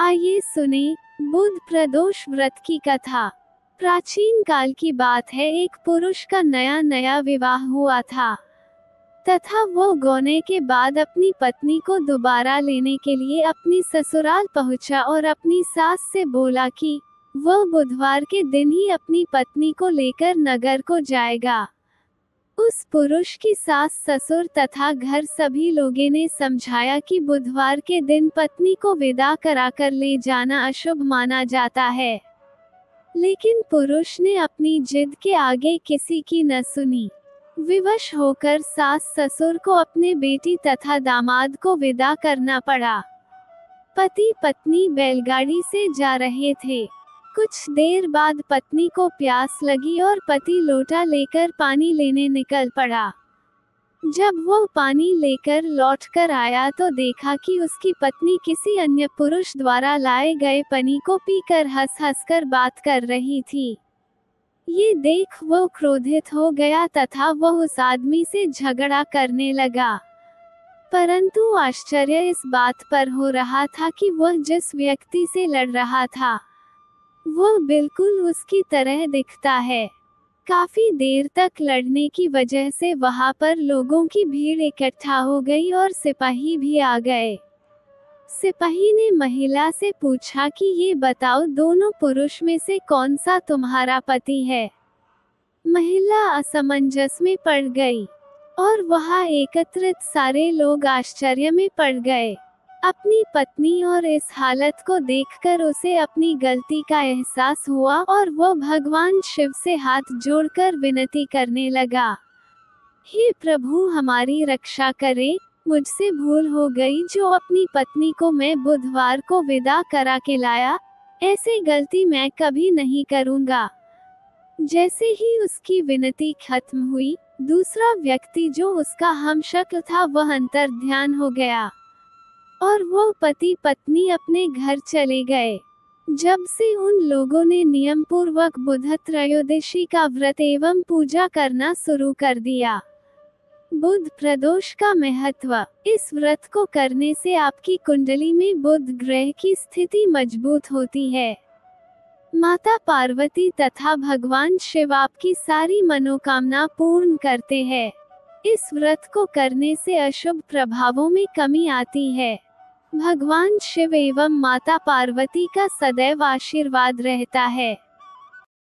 आइए सुने बुध प्रदोष व्रत की कथा। प्राचीन काल की बात है। एक पुरुष का नया विवाह हुआ था तथा वो गौने के बाद अपनी पत्नी को दोबारा लेने के लिए अपनी ससुराल पहुंचा और अपनी सास से बोला कि वह बुधवार के दिन ही अपनी पत्नी को लेकर नगर को जाएगा। उस पुरुष की सास, ससुर तथा घर सभी लोगों ने समझाया कि बुधवार के दिन पत्नी को विदा कराकर ले जाना अशुभ माना जाता है, लेकिन पुरुष ने अपनी जिद के आगे किसी की न सुनी। विवश होकर सास ससुर को अपने बेटी तथा दामाद को विदा करना पड़ा। पति पत्नी बैलगाड़ी से जा रहे थे। कुछ देर बाद पत्नी को प्यास लगी और पति लोटा लेकर पानी लेने निकल पड़ा। जब वो पानी लेकर लौटकर आया तो देखा कि उसकी पत्नी किसी अन्य पुरुष द्वारा लाए गए पानी को पीकर हंस-हंसकर बात कर रही थी। ये देख वो क्रोधित हो गया तथा वो उस आदमी से झगड़ा करने लगा। परंतु आश्चर्य इस बात पर हो रहा था कि वह जिस व्यक्ति से लड़ रहा था वो बिल्कुल उसकी तरह दिखता है। काफी देर तक लड़ने की वजह से वहां पर लोगों की भीड़ इकट्ठा हो गई और सिपाही भी आ गए। सिपाही ने महिला से पूछा कि ये बताओ, दोनों पुरुष में से कौन सा तुम्हारा पति है? महिला असमंजस में पड़ गई और वहां एकत्रित सारे लोग आश्चर्य में पड़ गए। अपनी पत्नी और इस हालत को देखकर उसे अपनी गलती का एहसास हुआ और वो भगवान शिव से हाथ जोड़कर विनती करने लगा, हे प्रभु, हमारी रक्षा करें। मुझसे भूल हो गई जो अपनी पत्नी को मैं बुधवार को विदा करा के लाया। ऐसी गलती मैं कभी नहीं करूँगा। जैसे ही उसकी विनती खत्म हुई, दूसरा व्यक्ति जो उसका हमशक्ल था वह अंतर ध्यान हो गया और वो पति पत्नी अपने घर चले गए। जब से उन लोगों ने नियम पूर्वक बुध त्रयोदशी का व्रत एवं पूजा करना शुरू कर दिया। बुध प्रदोष का महत्व। इस व्रत को करने से आपकी कुंडली में बुध ग्रह की स्थिति मजबूत होती है। माता पार्वती तथा भगवान शिव आपकी सारी मनोकामना पूर्ण करते हैं। इस व्रत को करने से अशुभ प्रभावों में कमी आती है। भगवान शिव एवं माता पार्वती का सदैव आशीर्वाद रहता है।